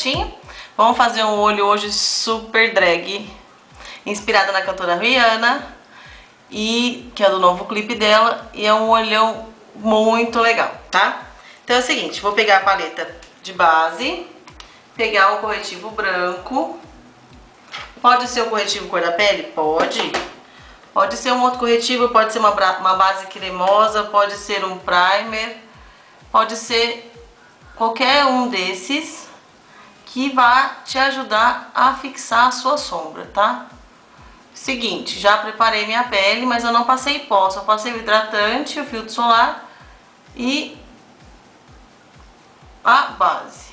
certinho. Vamos fazer um olho hoje super drag, inspirada na cantora Rihanna, e que é do novo clipe dela, e é um olhão muito legal, tá? Então é o seguinte, vou pegar a paleta de base, pegar o corretivo branco. Pode ser o corretivo cor da pele? Pode. Pode ser um outro corretivo, pode ser uma base cremosa, pode ser um primer, pode ser qualquer um desses que vai te ajudar a fixar a sua sombra, tá? Seguinte, já preparei minha pele, mas eu não passei pó, só passei o hidratante, o filtro solar e a base.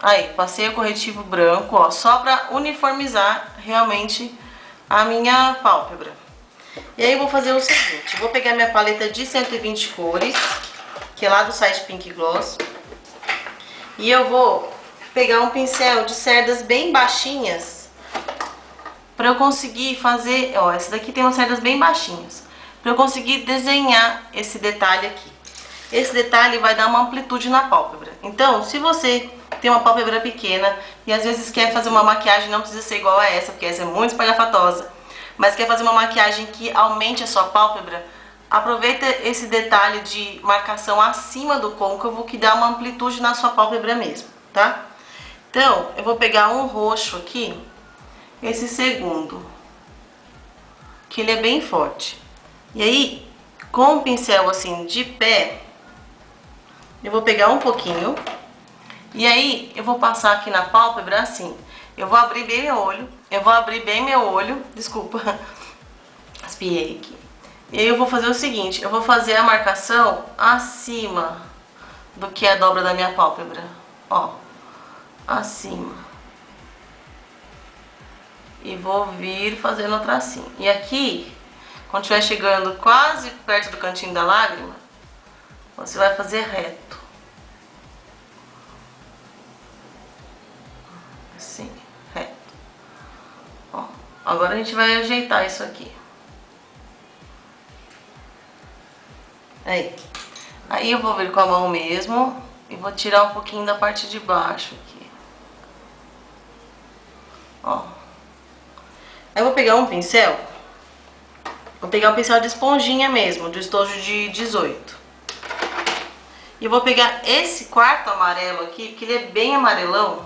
Aí, passei o corretivo branco, ó, só pra uniformizar realmente a minha pálpebra. E aí eu vou fazer o seguinte, eu vou pegar minha paleta de 120 cores, que é lá do site Pink Gloss, e eu vou pegar um pincel de cerdas bem baixinhas, pra eu conseguir fazer, ó, essa daqui tem umas cerdas bem baixinhas, pra eu conseguir desenhar esse detalhe aqui. Esse detalhe vai dar uma amplitude na pálpebra. Então, se você tem uma pálpebra pequena e às vezes quer fazer uma maquiagem, não precisa ser igual a essa, porque essa é muito espalhafatosa, mas quer fazer uma maquiagem que aumente a sua pálpebra, aproveita esse detalhe de marcação acima do côncavo, que dá uma amplitude na sua pálpebra mesmo, tá? Então, eu vou pegar um roxo aqui, esse segundo, que ele é bem forte. E aí, com o pincel assim de pé, eu vou pegar um pouquinho, e aí eu vou passar aqui na pálpebra assim. Eu vou abrir bem meu olho, desculpa, espiei aqui. E aí eu vou fazer o seguinte, eu vou fazer a marcação acima do que é a dobra da minha pálpebra, ó, acima. E vou vir fazendo o tracinho. E aqui, quando estiver chegando quase perto do cantinho da lágrima, você vai fazer reto. Assim, reto. Ó, agora a gente vai ajeitar isso aqui. Aí. Aí eu vou vir com a mão mesmo e vou tirar um pouquinho da parte de baixo aqui. Ó. Aí eu vou pegar um pincel, de esponjinha mesmo, de estojo de 18. E vou pegar esse quarto amarelo aqui, porque ele é bem amarelão.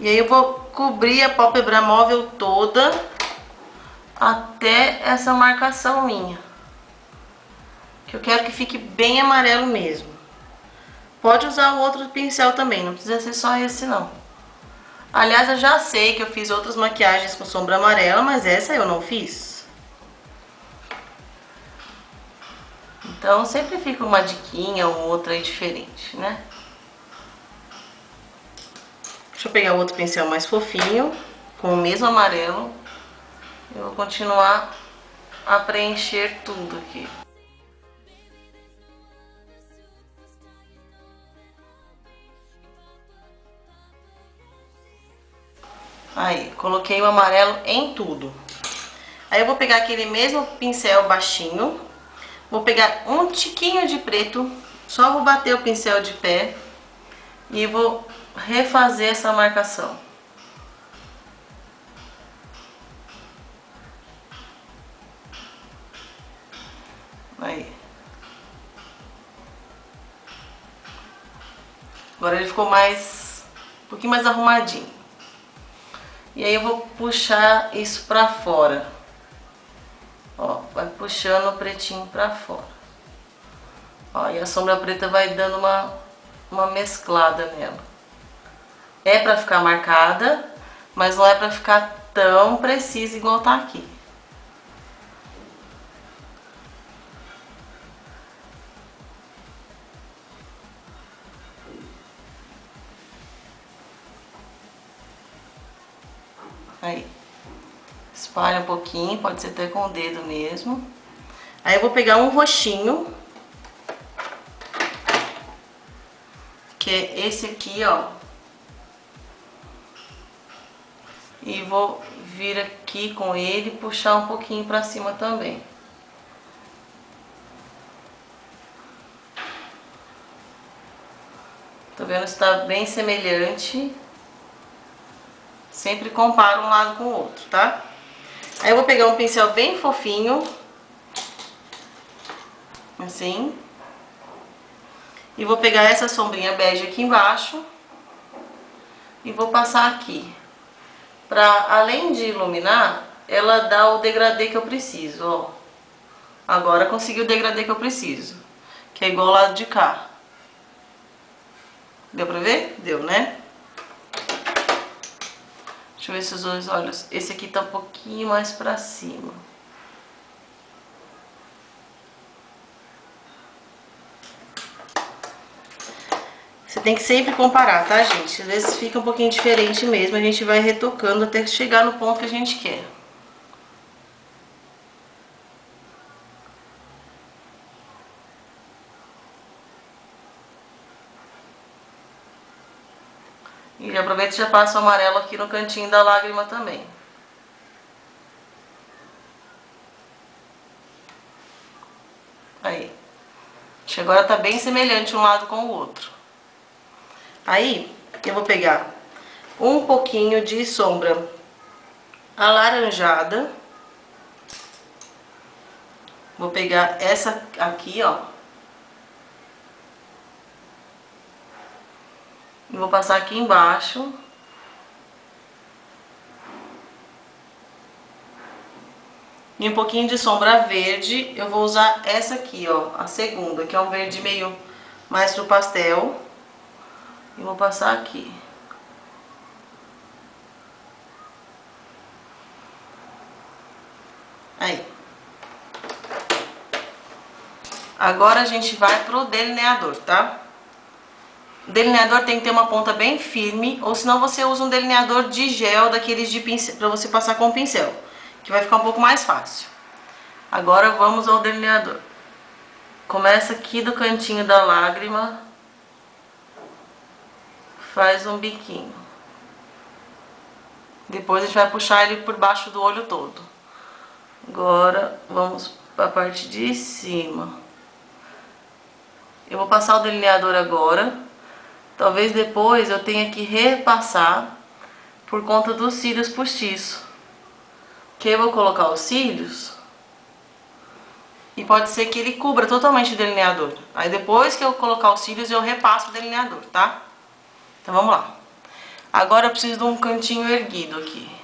E aí eu vou cobrir a pálpebra móvel toda até essa marcação minha, que eu quero que fique bem amarelo mesmo. Pode usar o outro pincel também, não precisa ser só esse não. Aliás, eu já sei que eu fiz outras maquiagens com sombra amarela, mas essa eu não fiz. Então, sempre fica uma diquinha ou outra aí diferente, né? Deixa eu pegar outro pincel mais fofinho, com o mesmo amarelo. Eu vou continuar a preencher tudo aqui. Aí, coloquei o amarelo em tudo. Aí eu vou pegar aquele mesmo pincel baixinho, vou pegar um tiquinho de preto, só vou bater o pincel de pé e vou refazer essa marcação. Aí. Agora ele ficou mais, um pouquinho mais arrumadinho. E aí eu vou puxar isso pra fora, ó, vai puxando o pretinho pra fora, ó, e a sombra preta vai dando uma mesclada nela. É pra ficar marcada, mas não é pra ficar tão precisa igual tá aqui. Aí, espalha um pouquinho, pode ser até com o dedo mesmo. Aí eu vou pegar um roxinho, que é esse aqui, ó. E vou vir aqui com ele e puxar um pouquinho pra cima também. Tá vendo? Está bem semelhante. Sempre comparo um lado com o outro, tá? Aí eu vou pegar um pincel bem fofinho. Assim. E vou pegar essa sombrinha bege aqui embaixo. E vou passar aqui. Pra, além de iluminar, ela dá o degradê que eu preciso, ó. Agora consegui o degradê que eu preciso. Que é igual ao lado de cá. Deu pra ver? Deu, né? Deixa eu ver se os dois olhos... Esse aqui tá um pouquinho mais pra cima. Você tem que sempre comparar, tá, gente? Às vezes fica um pouquinho diferente mesmo. A gente vai retocando até chegar no ponto que a gente quer. E aproveita e já passa o amarelo aqui no cantinho da lágrima também. Aí. Agora tá bem semelhante um lado com o outro. Aí, eu vou pegar um pouquinho de sombra alaranjada. Vou pegar essa aqui, ó. Vou passar aqui embaixo. E um pouquinho de sombra verde, eu vou usar essa aqui, ó, a segunda, que é um verde meio mais pro pastel. E vou passar aqui. Aí. Agora a gente vai pro delineador, tá? O delineador tem que ter uma ponta bem firme, ou senão você usa um delineador de gel, daqueles de pincel, pra você passar com o pincel, que vai ficar um pouco mais fácil. Agora vamos ao delineador. Começa aqui do cantinho da lágrima, faz um biquinho. Depois a gente vai puxar ele por baixo do olho todo. Agora vamos pra parte de cima. Eu vou passar o delineador agora. Talvez depois eu tenha que repassar por conta dos cílios postiço. Que eu vou colocar os cílios e pode ser que ele cubra totalmente o delineador. Aí depois que eu colocar os cílios eu repasso o delineador, tá? Então vamos lá. Agora eu preciso de um cantinho erguido aqui.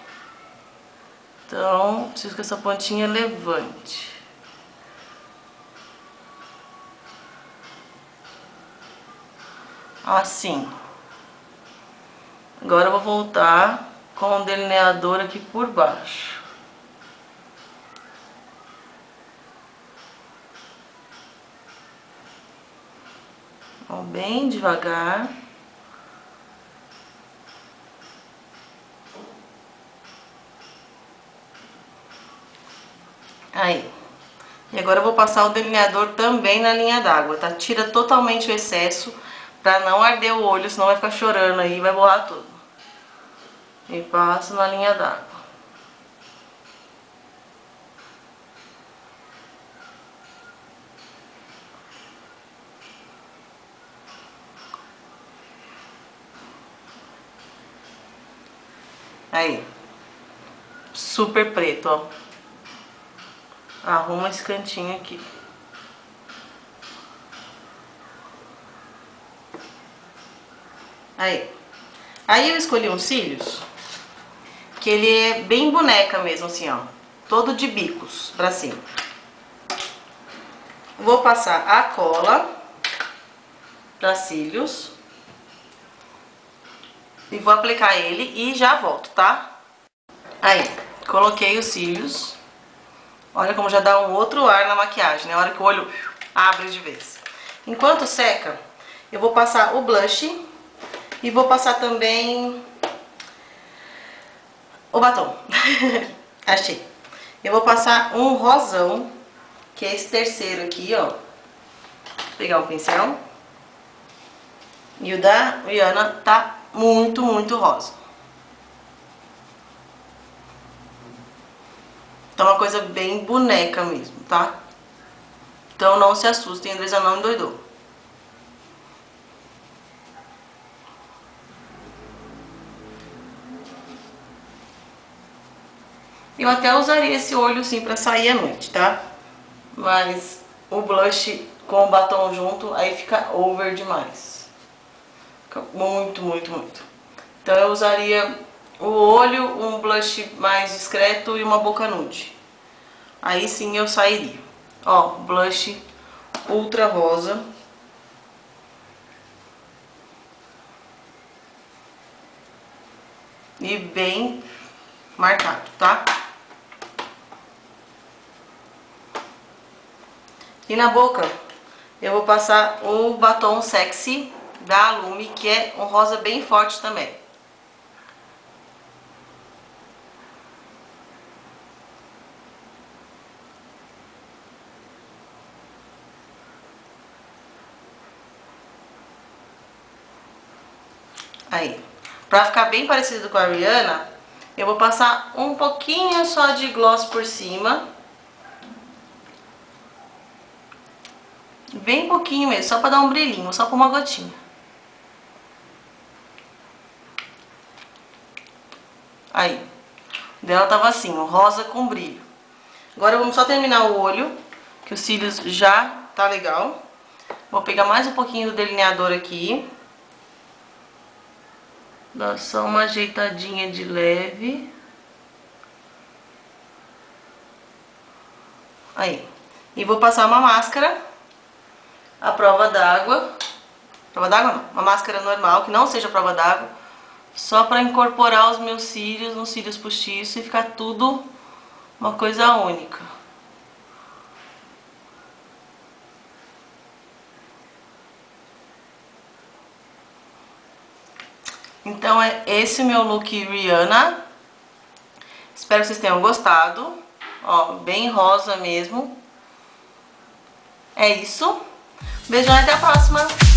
Então preciso que essa pontinha levante. Assim. Agora eu vou voltar com o delineador aqui por baixo. Vamos bem devagar. Aí. E agora eu vou passar o delineador também na linha d'água, tá? Tira totalmente o excesso. Pra não arder o olho, senão vai ficar chorando aí, vai borrar tudo. E passo na linha d'água. Aí. Super preto, ó. Arruma esse cantinho aqui. Aí eu escolhi uns cílios, que ele é bem boneca mesmo, assim, ó. Todo de bicos pra cima. Vou passar a cola pra cílios. E vou aplicar ele e já volto, tá? Aí, coloquei os cílios. Olha como já dá um outro ar na maquiagem, né? A hora que o olho abre de vez. Enquanto seca, eu vou passar o blush... E vou passar também o batom. Achei. Eu vou passar um rosão, que é esse terceiro aqui, ó. Vou pegar o pincel. E o da Rihanna tá muito, muito rosa. Tá uma coisa bem boneca mesmo, tá? Então não se assustem, a Andreza não endoidou. Eu até usaria esse olho sim pra sair à noite, tá? Mas o blush com o batom junto, aí fica over demais. Fica muito, muito, muito. Então eu usaria o olho, um blush mais discreto e uma boca nude. Aí sim eu sairia. Ó, blush ultra rosa. E bem marcado, tá? E na boca, eu vou passar o batom sexy da LUMI, que é um rosa bem forte também. Aí, pra ficar bem parecido com a Rihanna, eu vou passar um pouquinho só de gloss por cima. Bem pouquinho mesmo, só pra dar um brilhinho, só pra uma gotinha. Aí, o dela tava assim, um rosa com brilho. Agora vamos só terminar o olho, que os cílios já tá legal. Vou pegar mais um pouquinho do delineador aqui. Dá só uma ajeitadinha de leve. Aí, e vou passar uma máscara. A prova d'água, uma máscara normal, que não seja prova d'água, só pra incorporar os meus cílios, nos cílios postiços e ficar tudo uma coisa única. Então é esse meu look Rihanna, espero que vocês tenham gostado, ó, bem rosa mesmo, é isso. Beijão e até a próxima!